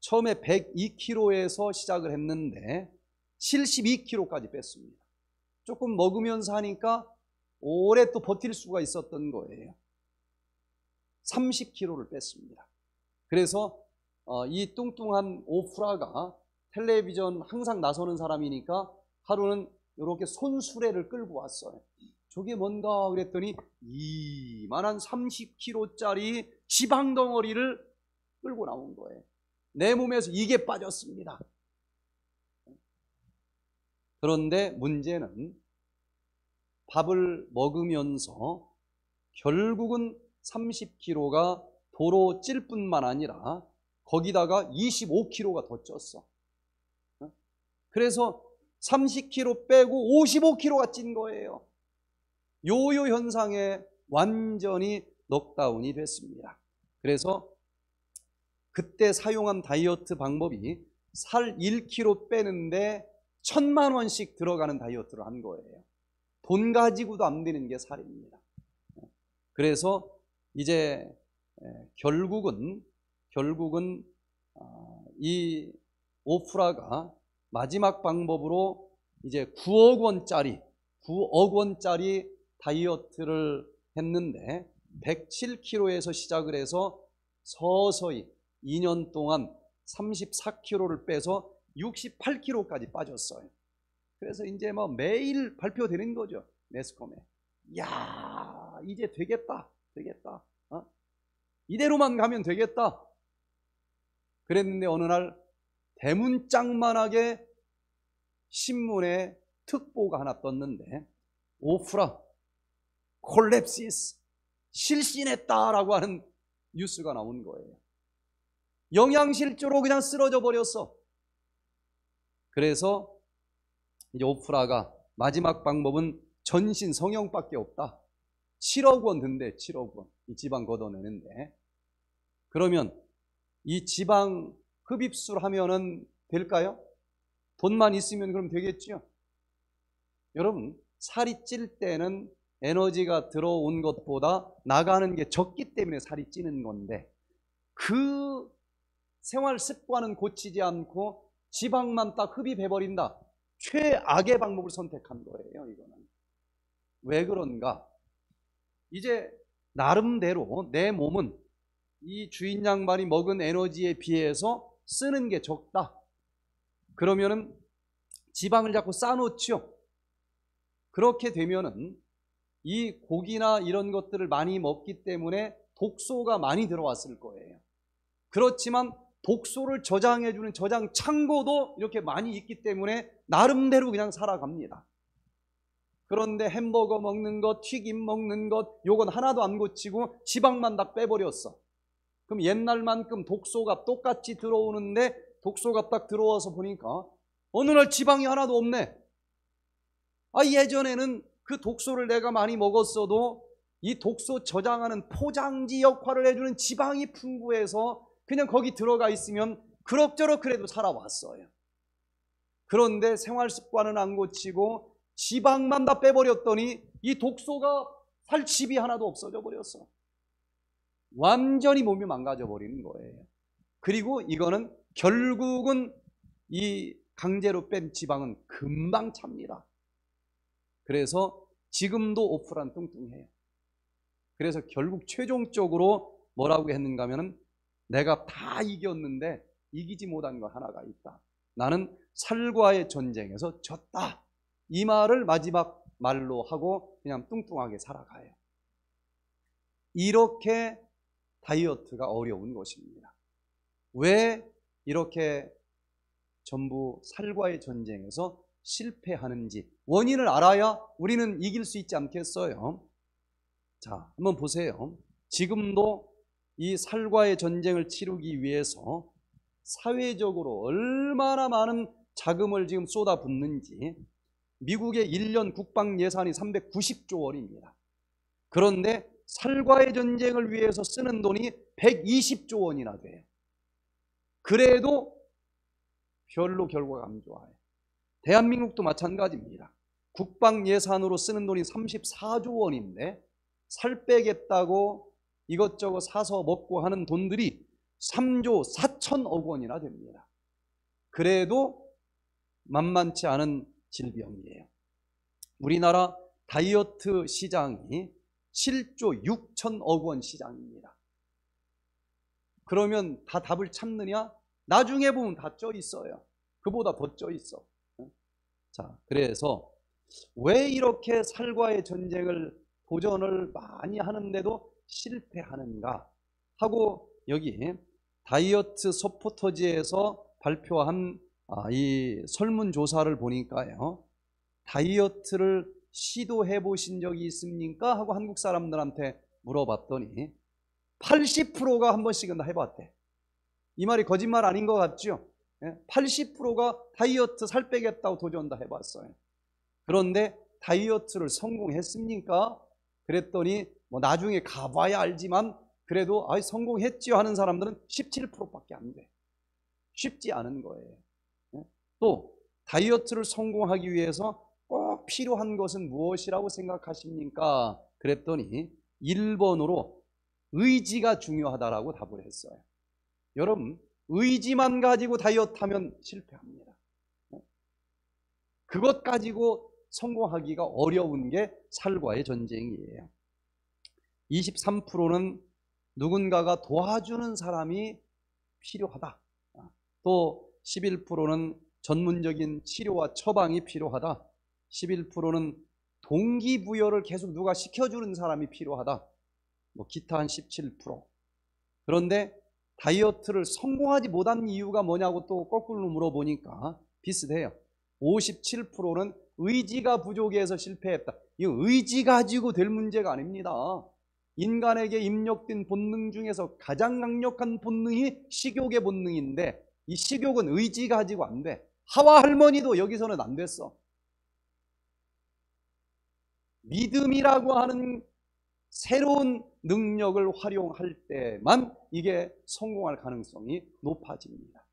처음에 백이 킬로그램에서 시작을 했는데 칠십이 킬로그램까지 뺐습니다. 조금 먹으면서 하니까 오래 또 버틸 수가 있었던 거예요. 삼십 킬로그램를 뺐습니다. 그래서 이 뚱뚱한 오프라가 텔레비전 항상 나서는 사람이니까 하루는 이렇게 손수레를 끌고 왔어요. 저게 뭔가 그랬더니 이만한 삼십 킬로그램짜리 지방 덩어리를 끌고 나온 거예요. 내 몸에서 이게 빠졌습니다. 그런데 문제는 밥을 먹으면서 결국은 삼십 킬로그램가 도로 찔 뿐만 아니라 거기다가 이십오 킬로그램가 더 쪘어. 그래서 삼십 킬로그램 빼고 오십오 킬로그램가 찐 거예요. 요요 현상에 완전히 넉다운이 됐습니다. 그래서 그때 사용한 다이어트 방법이 살 일 킬로그램 빼는데 천만 원씩 들어가는 다이어트를 한 거예요. 돈 가지고도 안 되는 게 살입니다. 그래서 이제 결국은 결국은 이 오프라가 마지막 방법으로 이제 구억 원짜리 구억 원짜리 다이어트를 했는데 백칠 킬로그램에서 시작을 해서 서서히 이 년 동안 삼십사 킬로그램를 빼서 육십팔 킬로그램까지 빠졌어요. 그래서 이제 뭐 매일 발표되는 거죠. 매스컴에. 야, 이제 되겠다. 되겠다. 어? 이대로만 가면 되겠다. 그랬는데 어느 날 대문짝만하게 신문에 특보가 하나 떴는데 오프라 콜랩시스 실신했다라고 하는 뉴스가 나온 거예요. 영양실조로 그냥 쓰러져 버렸어. 그래서 이제 오프라가 마지막 방법은 전신 성형밖에 없다. 칠억 원 든대. 칠억 원 이 지방 걷어내는데. 그러면 이 지방 흡입술 하면은 될까요? 돈만 있으면 그럼 되겠죠. 여러분, 살이 찔 때는 에너지가 들어온 것보다 나가는 게 적기 때문에 살이 찌는 건데, 그 생활 습관은 고치지 않고 지방만 딱 흡입해버린다. 최악의 방법을 선택한 거예요, 이거는. 왜 그런가? 이제 나름대로 내 몸은 이 주인 양반이 먹은 에너지에 비해서 쓰는 게 적다. 그러면은 지방을 자꾸 싸놓죠. 그렇게 되면은 이 고기나 이런 것들을 많이 먹기 때문에 독소가 많이 들어왔을 거예요. 그렇지만 독소를 저장해주는 저장 창고도 이렇게 많이 있기 때문에 나름대로 그냥 살아갑니다. 그런데 햄버거 먹는 것, 튀김 먹는 것, 요건 하나도 안 고치고 지방만 다 빼버렸어. 그럼 옛날만큼 독소가 똑같이 들어오는데, 독소가 딱 들어와서 보니까 어느 날 지방이 하나도 없네. 아, 예전에는 그 독소를 내가 많이 먹었어도 이 독소 저장하는 포장지 역할을 해주는 지방이 풍부해서 그냥 거기 들어가 있으면 그럭저럭 그래도 살아왔어요. 그런데 생활습관은 안 고치고 지방만 다 빼버렸더니 이 독소가 살 집이 하나도 없어져 버렸어. 완전히 몸이 망가져 버리는 거예요. 그리고 이거는 결국은 이 강제로 뺀 지방은 금방 찹니다. 그래서 지금도 오프란 뚱뚱해요. 그래서 결국 최종적으로 뭐라고 했는가 하면, 내가 다 이겼는데 이기지 못한 것 하나가 있다. 나는 살과의 전쟁에서 졌다. 이 말을 마지막 말로 하고 그냥 뚱뚱하게 살아가요. 이렇게 다이어트가 어려운 것입니다. 왜 이렇게 전부 살과의 전쟁에서 실패하는지 원인을 알아야 우리는 이길 수 있지 않겠어요? 자, 한번 보세요. 지금도 이 살과의 전쟁을 치르기 위해서 사회적으로 얼마나 많은 자금을 지금 쏟아붓는지. 미국의 일 년 국방 예산이 삼백구십조 원입니다. 그런데 살과의 전쟁을 위해서 쓰는 돈이 백이십조 원이나 돼요. 그래도 별로 결과가 안 좋아요. 대한민국도 마찬가지입니다. 국방 예산으로 쓰는 돈이 삼십사조 원인데 살 빼겠다고 이것저것 사서 먹고 하는 돈들이 삼조 사천억 원이나 됩니다. 그래도 만만치 않은 질병이에요. 우리나라 다이어트 시장이 칠조 육천억 원 시장입니다. 그러면 다 답을 찾느냐? 나중에 보면 다 쪄 있어요. 그보다 더 쪄 있어. 자, 그래서 왜 이렇게 살과의 전쟁을 도전을 많이 하는데도 실패하는가 하고, 여기 다이어트 서포터지에서 발표한 아, 이 설문조사를 보니까요, 다이어트를 시도해 보신 적이 있습니까? 하고 한국 사람들한테 물어봤더니 팔십 퍼센트가 한 번씩은 해봤대. 이 말이 거짓말 아닌 것 같죠? 팔십 퍼센트가 다이어트 살 빼겠다고 도전 다 해봤어요. 그런데 다이어트를 성공했습니까? 그랬더니 뭐 나중에 가봐야 알지만 그래도 아, 성공했지요 하는 사람들은 십칠 퍼센트밖에 안 돼. 쉽지 않은 거예요. 또 다이어트를 성공하기 위해서 꼭 필요한 것은 무엇이라고 생각하십니까? 그랬더니 일 번으로 의지가 중요하다라고 답을 했어요. 여러분, 의지만 가지고 다이어트하면 실패합니다. 그것 가지고 성공하기가 어려운 게 살과의 전쟁이에요. 이십삼 퍼센트는 누군가가 도와주는 사람이 필요하다. 또 십일 퍼센트는 전문적인 치료와 처방이 필요하다. 십일 퍼센트는 동기부여를 계속 누가 시켜주는 사람이 필요하다. 뭐 기타 한 십칠 퍼센트. 그런데 다이어트를 성공하지 못한 이유가 뭐냐고 또 거꾸로 물어보니까 비슷해요. 오십칠 퍼센트는 의지가 부족해서 실패했다. 이거 의지 가지고 될 문제가 아닙니다. 인간에게 입력된 본능 중에서 가장 강력한 본능이 식욕의 본능인데 이 식욕은 의지 가지고 안 돼. 하와 할머니도 여기서는 안 됐어. 믿음이라고 하는 새로운 능력을 활용할 때만 이게 성공할 가능성이 높아집니다.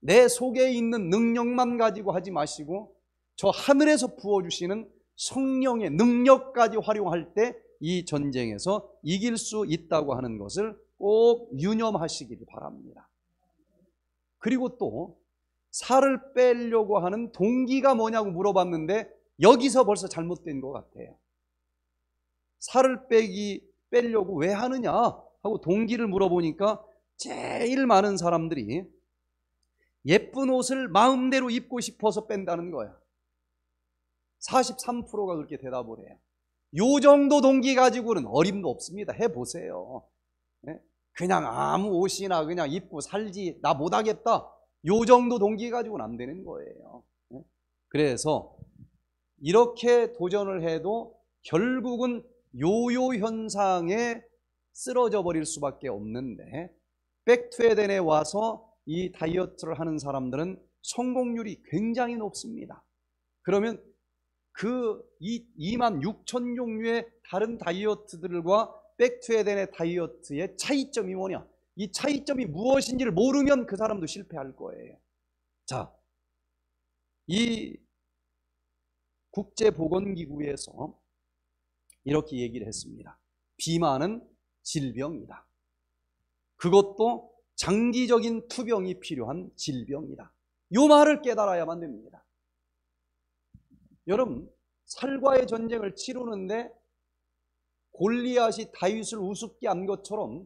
내 속에 있는 능력만 가지고 하지 마시고 저 하늘에서 부어주시는 성령의 능력까지 활용할 때 이 전쟁에서 이길 수 있다고 하는 것을 꼭 유념하시길 바랍니다. 그리고 또 살을 빼려고 하는 동기가 뭐냐고 물어봤는데 여기서 벌써 잘못된 것 같아요. 살을 빼기, 빼려고 왜 하느냐 하고 동기를 물어보니까 제일 많은 사람들이 예쁜 옷을 마음대로 입고 싶어서 뺀다는 거야. 사십삼 퍼센트가 그렇게 대답을 해요. 요 정도 동기 가지고는 어림도 없습니다. 해보세요. 그냥 아무 옷이나 그냥 입고 살지 나 못하겠다. 요 정도 동기 가지고는 안 되는 거예요. 그래서 이렇게 도전을 해도 결국은 요요 현상에 쓰러져 버릴 수밖에 없는데 백투에덴에 와서 이 다이어트를 하는 사람들은 성공률이 굉장히 높습니다. 그러면 그 이만 육천 종류의 다른 다이어트들과 백투에덴의 다이어트의 차이점이 뭐냐? 이 차이점이 무엇인지를 모르면 그 사람도 실패할 거예요. 자, 이 국제보건기구에서 이렇게 얘기를 했습니다. 비만은 질병이다. 그것도 장기적인 투병이 필요한 질병이다. 이 말을 깨달아야만 됩니다. 여러분, 살과의 전쟁을 치르는데 골리앗이 다윗을 우습게 한 것처럼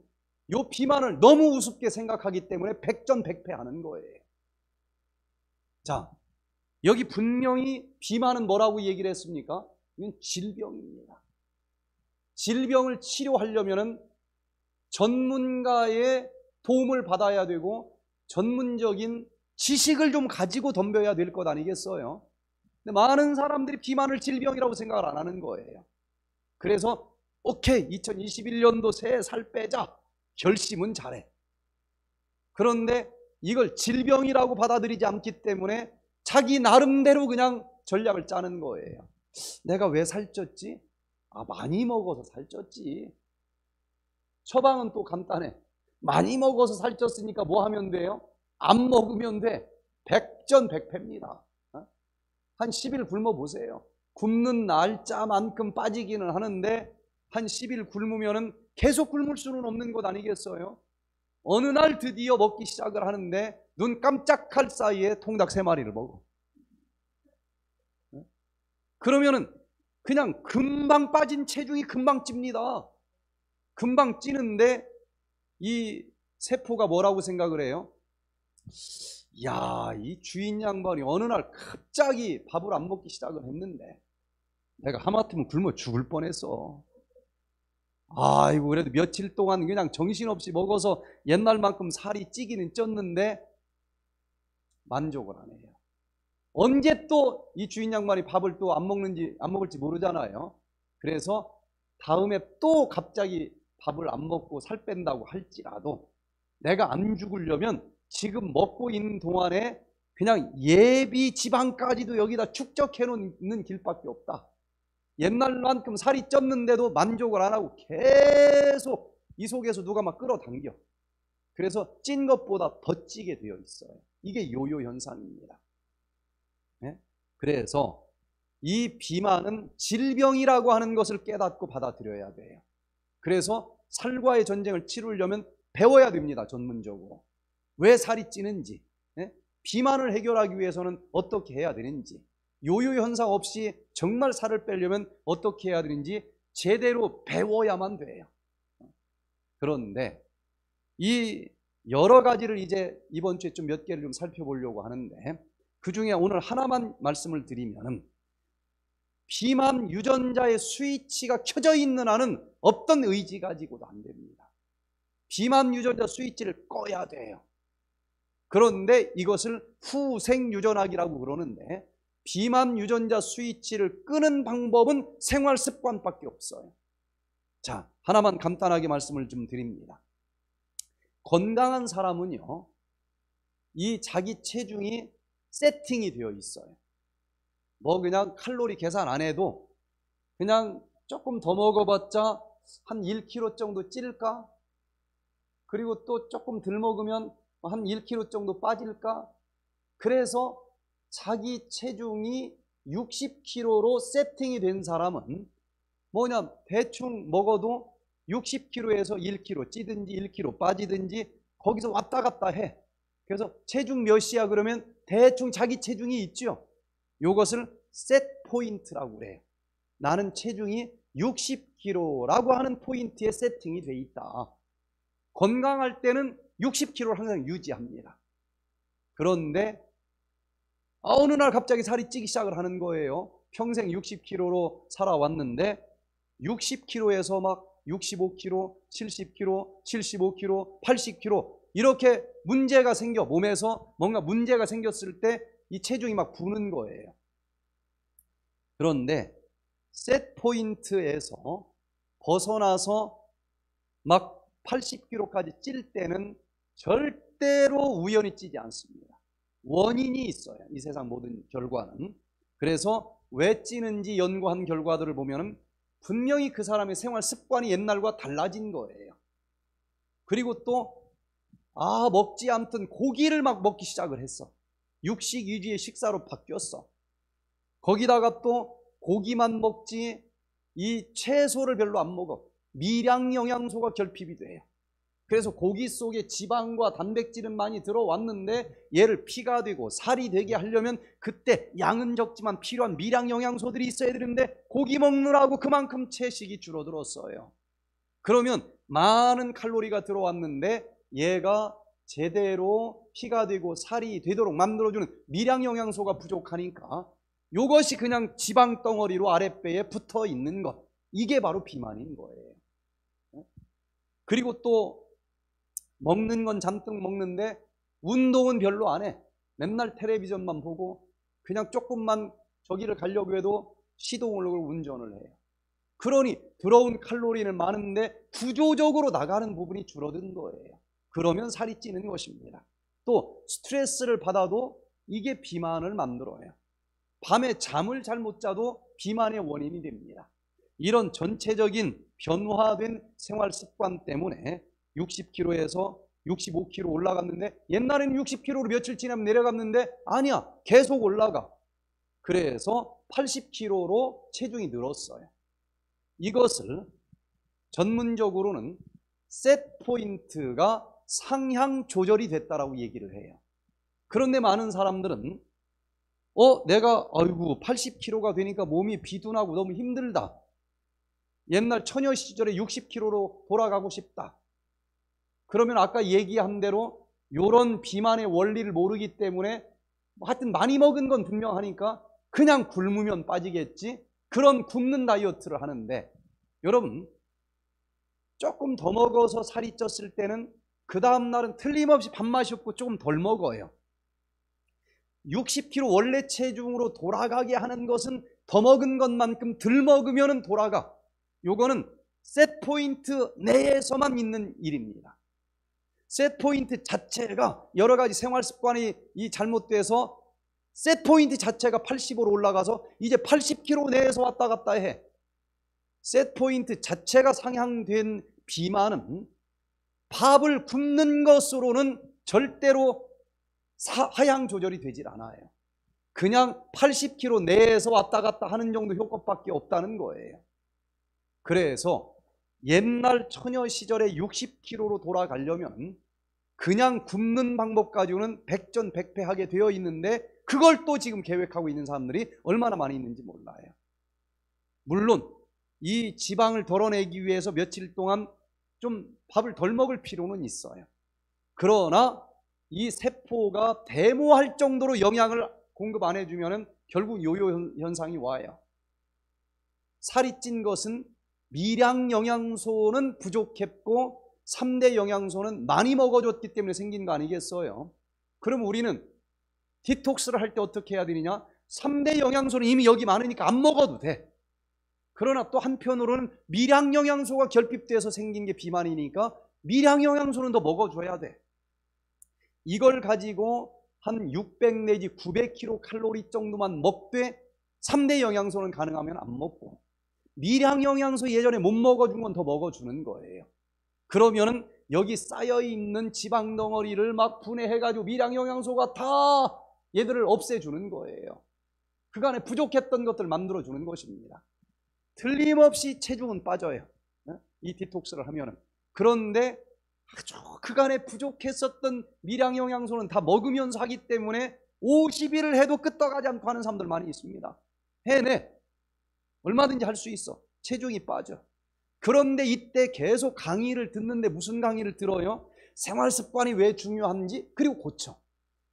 이 비만을 너무 우습게 생각하기 때문에 백전백패하는 거예요. 자, 여기 분명히 비만은 뭐라고 얘기를 했습니까? 이건 질병입니다. 질병을 치료하려면 전문가의 도움을 받아야 되고 전문적인 지식을 좀 가지고 덤벼야 될 것 아니겠어요? 근데 많은 사람들이 비만을 질병이라고 생각을 안 하는 거예요. 그래서 오케이, 이천이십일 년도 새해 살 빼자. 결심은 잘해. 그런데 이걸 질병이라고 받아들이지 않기 때문에 자기 나름대로 그냥 전략을 짜는 거예요. 내가 왜 살쪘지? 아, 많이 먹어서 살쪘지. 처방은 또 간단해. 많이 먹어서 살쪘으니까 뭐 하면 돼요? 안 먹으면 돼. 백전백패입니다. 한 십 일 굶어보세요. 굶는 날짜만큼 빠지기는 하는데 한 십 일 굶으면은 계속 굶을 수는 없는 것 아니겠어요? 어느 날 드디어 먹기 시작을 하는데 눈 깜짝할 사이에 통닭 세 마리를 먹어. 그러면은 그냥 금방 빠진 체중이 금방 찝니다. 금방 찌는데 이 세포가 뭐라고 생각을 해요? 야, 이 주인 양반이 어느 날 갑자기 밥을 안 먹기 시작을 했는데 내가 하마터면 굶어 죽을 뻔했어. 아이고, 그래도 며칠 동안 그냥 정신없이 먹어서 옛날만큼 살이 찌기는 쪘는데 만족을 안 해요. 언제 또 이 주인 양반이 밥을 또 안 먹는지 안 먹을지 모르잖아요. 그래서 다음에 또 갑자기 밥을 안 먹고 살 뺀다고 할지라도 내가 안 죽으려면 지금 먹고 있는 동안에 그냥 예비 지방까지도 여기다 축적해 놓는 길밖에 없다. 옛날만큼 살이 쪘는데도 만족을 안 하고 계속 이 속에서 누가 막 끌어당겨. 그래서 찐 것보다 더 찌게 되어 있어요. 이게 요요 현상입니다. 네? 그래서 이 비만은 질병이라고 하는 것을 깨닫고 받아들여야 돼요. 그래서 살과의 전쟁을 치르려면 배워야 됩니다. 전문적으로 왜 살이 찌는지, 네? 비만을 해결하기 위해서는 어떻게 해야 되는지, 요요 현상 없이 정말 살을 빼려면 어떻게 해야 되는지 제대로 배워야만 돼요. 그런데 이 여러 가지를 이제 이번 주에 좀 몇 개를 좀 살펴보려고 하는데 그 중에 오늘 하나만 말씀을 드리면은 비만 유전자의 스위치가 켜져 있는 한은 어떤 의지 가지고도 안 됩니다. 비만 유전자 스위치를 꺼야 돼요. 그런데 이것을 후생 유전학이라고 그러는데, 비만 유전자 스위치를 끄는 방법은 생활 습관밖에 없어요. 자, 하나만 간단하게 말씀을 좀 드립니다. 건강한 사람은요, 이 자기 체중이 세팅이 되어 있어요. 뭐 그냥 칼로리 계산 안 해도 그냥 조금 더 먹어봤자 한 일 킬로그램 정도 찔까? 그리고 또 조금 덜 먹으면 한 일 킬로그램 정도 빠질까? 그래서 자기 체중이 육십 킬로그램로 세팅이 된 사람은 뭐냐, 대충 먹어도 육십 킬로그램에서 일 킬로그램 찌든지 일 킬로그램 빠지든지 거기서 왔다 갔다 해. 그래서 체중 몇이야 그러면 대충 자기 체중이 있죠. 요것을 셋 포인트라고 그래요. 나는 체중이 육십 킬로그램라고 하는 포인트에 세팅이 돼 있다. 건강할 때는 육십 킬로그램를 항상 유지합니다. 그런데 어느 날 갑자기 살이 찌기 시작을 하는 거예요. 평생 육십 킬로그램로 살아왔는데 육십 킬로그램에서 막 육십오 킬로그램, 칠십 킬로그램, 칠십오 킬로그램, 팔십 킬로그램 이렇게 문제가 생겨, 몸에서 뭔가 문제가 생겼을 때 이 체중이 막 부는 거예요. 그런데 셋 포인트에서 벗어나서 막 팔십 킬로그램까지 찔 때는 절대로 우연히 찌지 않습니다. 원인이 있어요, 이 세상 모든 결과는. 그래서 왜 찌는지 연구한 결과들을 보면 분명히 그 사람의 생활 습관이 옛날과 달라진 거예요. 그리고 또 아 먹지 않던 고기를 막 먹기 시작을 했어. 육식 위주의 식사로 바뀌었어. 거기다가 또 고기만 먹지 이 채소를 별로 안 먹어. 미량 영양소가 결핍이 돼요. 그래서 고기 속에 지방과 단백질은 많이 들어왔는데 얘를 피가 되고 살이 되게 하려면 그때 양은 적지만 필요한 미량 영양소들이 있어야 되는데 고기 먹느라고 그만큼 채식이 줄어들었어요. 그러면 많은 칼로리가 들어왔는데 얘가 제대로 피가 되고 살이 되도록 만들어주는 미량 영양소가 부족하니까 요것이 그냥 지방 덩어리로 아랫배에 붙어 있는 것, 이게 바로 비만인 거예요. 그리고 또 먹는 건 잔뜩 먹는데 운동은 별로 안 해. 맨날 텔레비전만 보고 그냥 조금만 저기를 가려고 해도 시동을 걸고 운전을 해요. 그러니 들어온 칼로리는 많은데 구조적으로 나가는 부분이 줄어든 거예요. 그러면 살이 찌는 것입니다. 또 스트레스를 받아도 이게 비만을 만들어요. 밤에 잠을 잘 못 자도 비만의 원인이 됩니다. 이런 전체적인 변화된 생활 습관 때문에 육십 킬로그램에서 육십오 킬로그램 올라갔는데 옛날에는 육십 킬로그램로 며칠 지나면 내려갔는데 아니야, 계속 올라가. 그래서 팔십 킬로그램로 체중이 늘었어요. 이것을 전문적으로는 셋 포인트가 상향 조절이 됐다라고 얘기를 해요. 그런데 많은 사람들은 어 내가 아이고 팔십 킬로그램가 되니까 몸이 비둔하고 너무 힘들다, 옛날 처녀 시절에 육십 킬로그램로 돌아가고 싶다, 그러면 아까 얘기한 대로 이런 비만의 원리를 모르기 때문에 하여튼 많이 먹은 건 분명하니까 그냥 굶으면 빠지겠지, 그런 굶는 다이어트를 하는데, 여러분 조금 더 먹어서 살이 쪘을 때는 그 다음날은 틀림없이 밥맛이 없고 조금 덜 먹어요. 육십 킬로그램 원래 체중으로 돌아가게 하는 것은 더 먹은 것만큼 덜 먹으면 돌아가. 요거는 셋 포인트 내에서만 있는 일입니다. 셋 포인트 자체가 여러 가지 생활 습관이 이 잘못돼서 셋 포인트 자체가 팔십으로 올라가서 이제 팔십 킬로그램 내에서 왔다 갔다 해. 셋 포인트 자체가 상향된 비만은 밥을 굶는 것으로는 절대로 사, 하향 조절이 되질 않아요. 그냥 팔십 킬로그램 내에서 왔다 갔다 하는 정도 효과밖에 없다는 거예요. 그래서 옛날 처녀 시절에 육십 킬로그램로 돌아가려면 그냥 굶는 방법 가지고는 백전백패하게 되어 있는데 그걸 또 지금 계획하고 있는 사람들이 얼마나 많이 있는지 몰라요. 물론 이 지방을 덜어내기 위해서 며칠 동안 좀 밥을 덜 먹을 필요는 있어요. 그러나 이 세포가 대모할 정도로 영양을 공급 안 해주면 결국 요요 현상이 와요. 살이 찐 것은 미량 영양소는 부족했고 삼 대 영양소는 많이 먹어줬기 때문에 생긴 거 아니겠어요? 그럼 우리는 디톡스를 할 때 어떻게 해야 되느냐? 삼 대 영양소는 이미 여기 많으니까 안 먹어도 돼. 그러나 또 한편으로는 미량 영양소가 결핍돼서 생긴 게 비만이니까 미량 영양소는 더 먹어줘야 돼. 이걸 가지고 한 육백 내지 구백 킬로칼로리 정도만 먹되 삼 대 영양소는 가능하면 안 먹고 미량 영양소 예전에 못 먹어준 건 더 먹어주는 거예요. 그러면은 여기 쌓여있는 지방 덩어리를 막 분해해가지고 미량 영양소가 다 얘들을 없애주는 거예요. 그간에 부족했던 것들을 만들어주는 것입니다. 틀림없이 체중은 빠져요, 이 디톡스를 하면은. 그런데 아주 그간에 부족했었던 미량 영양소는 다 먹으면서 하기 때문에 오십 일을 해도 끄떡하지 않고 하는 사람들 많이 있습니다. 해내, 얼마든지 할 수 있어. 체중이 빠져. 그런데 이때 계속 강의를 듣는데 무슨 강의를 들어요? 생활습관이 왜 중요한지, 그리고 고쳐.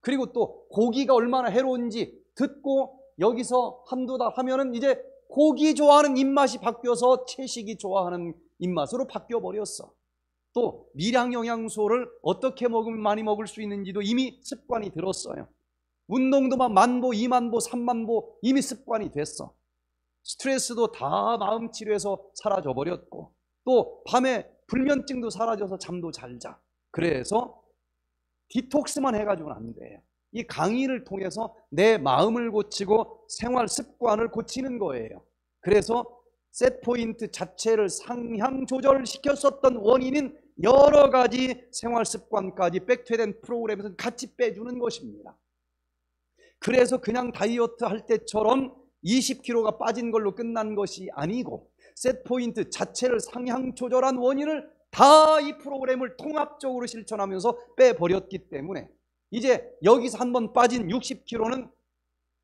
그리고 또 고기가 얼마나 해로운지 듣고 여기서 한두 달 하면은 이제 고기 좋아하는 입맛이 바뀌어서 채식이 좋아하는 입맛으로 바뀌어버렸어. 또 미량 영양소를 어떻게 먹으면 많이 먹을 수 있는지도 이미 습관이 들었어요. 운동도 막 만보, 이만보, 삼만보 이미 습관이 됐어. 스트레스도 다 마음치료해서 사라져버렸고 또 밤에 불면증도 사라져서 잠도 잘 자. 그래서 디톡스만 해가지고는 안 돼요. 이 강의를 통해서 내 마음을 고치고 생활 습관을 고치는 거예요. 그래서 셋포인트 자체를 상향 조절시켰었던 원인인 여러 가지 생활 습관까지 백투된 프로그램에서 같이 빼주는 것입니다. 그래서 그냥 다이어트 할 때처럼 이십 킬로가 빠진 걸로 끝난 것이 아니고 셋포인트 자체를 상향 조절한 원인을 다 이 프로그램을 통합적으로 실천하면서 빼버렸기 때문에 이제 여기서 한번 빠진 육십 킬로는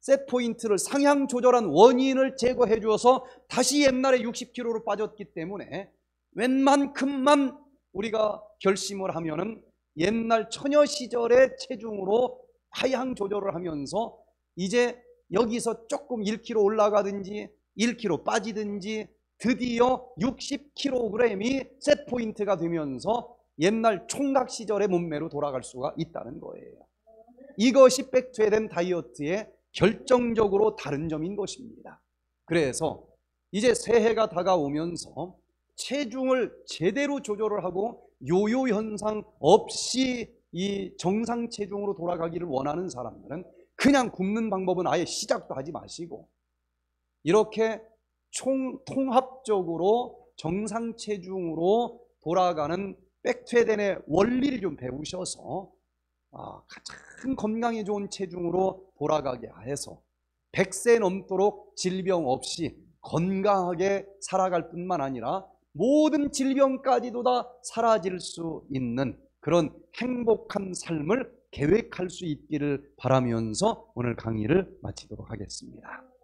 셋포인트를 상향 조절한 원인을 제거해 주어서 다시 옛날에 육십 킬로로 빠졌기 때문에 웬만큼만 우리가 결심을 하면은 옛날 처녀 시절의 체중으로 하향 조절을 하면서 이제 여기서 조금 일 킬로 올라가든지 일 킬로 빠지든지 드디어 육십 킬로그램이 셋포인트가 되면서 옛날 총각 시절의 몸매로 돌아갈 수가 있다는 거예요. 이것이 백투된 다이어트의 결정적으로 다른 점인 것입니다. 그래서 이제 새해가 다가오면서 체중을 제대로 조절을 하고 요요 현상 없이 이 정상 체중으로 돌아가기를 원하는 사람들은 그냥 굶는 방법은 아예 시작도 하지 마시고 이렇게 총 통합적으로 정상 체중으로 돌아가는 백투에덴의 원리를 좀 배우셔서 아, 가장 건강에 좋은 체중으로 돌아가게 해서 백 세 넘도록 질병 없이 건강하게 살아갈 뿐만 아니라 모든 질병까지도 다 사라질 수 있는 그런 행복한 삶을 계획할 수 있기를 바라면서 오늘 강의를 마치도록 하겠습니다.